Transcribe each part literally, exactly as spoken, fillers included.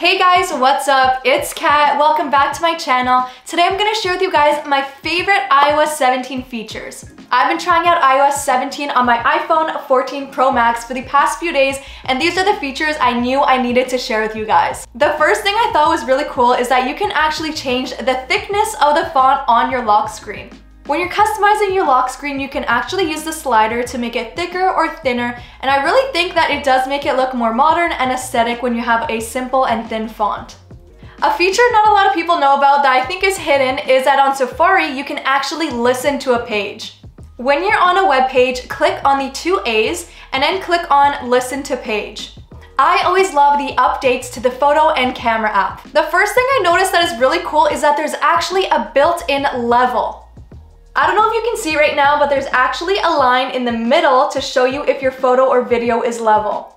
Hey guys, what's up? It's Kat. Welcome back to my channel. Today I'm going to share with you guys my favorite i O S seventeen features. I've been trying out i O S seventeen on my iPhone fourteen Pro Max for the past few days, and these are the features I knew I needed to share with you guys. The first thing I thought was really cool is that you can actually change the thickness of the font on your lock screen. When you're customizing your lock screen, you can actually use the slider to make it thicker or thinner, and I really think that it does make it look more modern and aesthetic when you have a simple and thin font. A feature not a lot of people know about that I think is hidden is that on Safari, you can actually listen to a page. When you're on a web page, click on the two A's and then click on Listen to Page. I always love the updates to the photo and camera app. The first thing I noticed that is really cool is that there's actually a built-in level. I don't know if you can see right now, but there's actually a line in the middle to show you if your photo or video is level.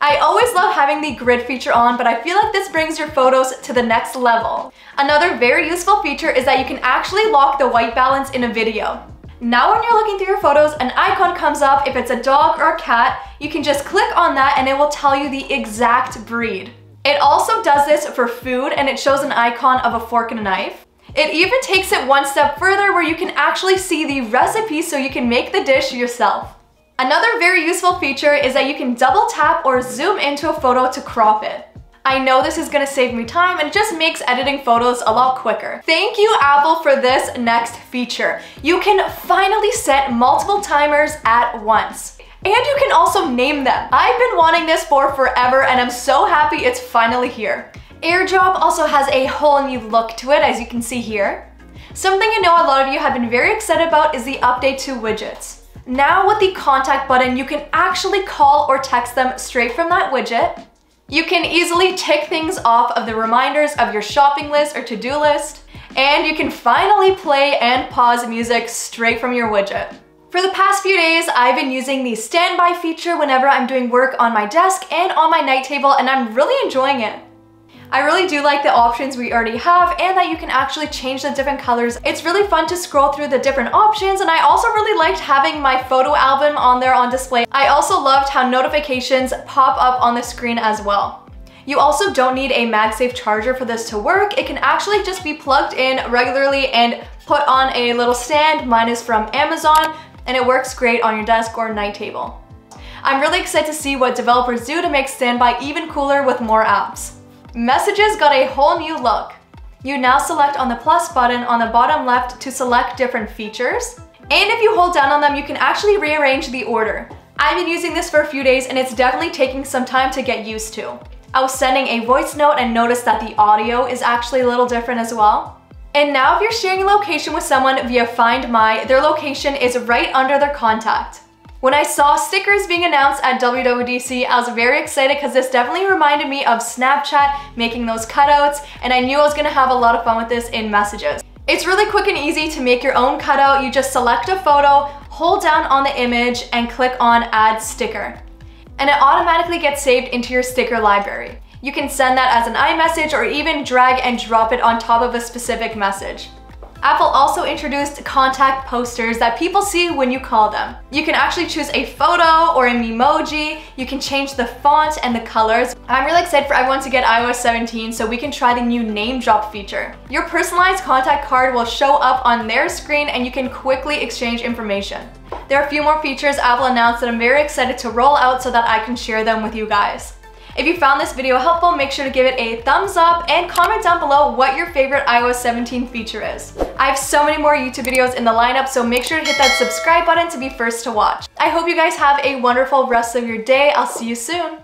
I always love having the grid feature on, but I feel like this brings your photos to the next level. Another very useful feature is that you can actually lock the white balance in a video. Now when you're looking through your photos, an icon comes up. If it's a dog or a cat, you can just click on that and it will tell you the exact breed. It also does this for food, and it shows an icon of a fork and a knife. It even takes it one step further where you can actually see the recipe so you can make the dish yourself. Another very useful feature is that you can double tap or zoom into a photo to crop it. I know this is going to save me time and it just makes editing photos a lot quicker. Thank you, Apple, for this next feature. You can finally set multiple timers at once. And you can also name them. I've been wanting this for forever and I'm so happy it's finally here. AirDrop also has a whole new look to it, as you can see here. Something I know a lot of you have been very excited about is the update to widgets. Now with the contact button, you can actually call or text them straight from that widget. You can easily tick things off of the reminders of your shopping list or to-do list. And you can finally play and pause music straight from your widget. For the past few days, I've been using the Standby feature whenever I'm doing work on my desk and on my night table, and I'm really enjoying it. I really do like the options we already have and that you can actually change the different colors. It's really fun to scroll through the different options, and I also really liked having my photo album on there on display. I also loved how notifications pop up on the screen as well. You also don't need a MagSafe charger for this to work. It can actually just be plugged in regularly and put on a little stand. Mine is from Amazon and it works great on your desk or night table. I'm really excited to see what developers do to make Standby even cooler with more apps. Messages got a whole new look. You now select on the plus button on the bottom left to select different features. And if you hold down on them, you can actually rearrange the order. I've been using this for a few days and it's definitely taking some time to get used to. I was sending a voice note and noticed that the audio is actually a little different as well. And now if you're sharing a location with someone via Find My, their location is right under their contact. When I saw stickers being announced at W W D C, I was very excited because this definitely reminded me of Snapchat, making those cutouts, and I knew I was going to have a lot of fun with this in Messages. It's really quick and easy to make your own cutout. You just select a photo, hold down on the image, and click on Add Sticker. And it automatically gets saved into your sticker library. You can send that as an iMessage or even drag and drop it on top of a specific message. Apple also introduced contact posters that people see when you call them. You can actually choose a photo or a memoji. You can change the font and the colors. I'm really excited for everyone to get i O S seventeen so we can try the new name drop feature. Your personalized contact card will show up on their screen and you can quickly exchange information. There are a few more features Apple announced that I'm very excited to roll out so that I can share them with you guys. If you found this video helpful, make sure to give it a thumbs up and comment down below what your favorite i O S seventeen feature is. I have so many more YouTube videos in the lineup, so make sure to hit that subscribe button to be first to watch. I hope you guys have a wonderful rest of your day. I'll see you soon.